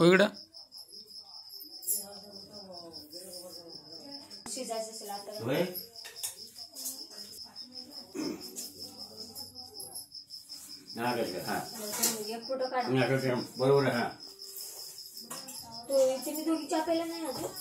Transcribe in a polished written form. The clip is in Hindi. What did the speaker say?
होएगा ना करके हाँ ना करके बरोबर हाँ तो इतनी तो क्या पहले नहीं आते।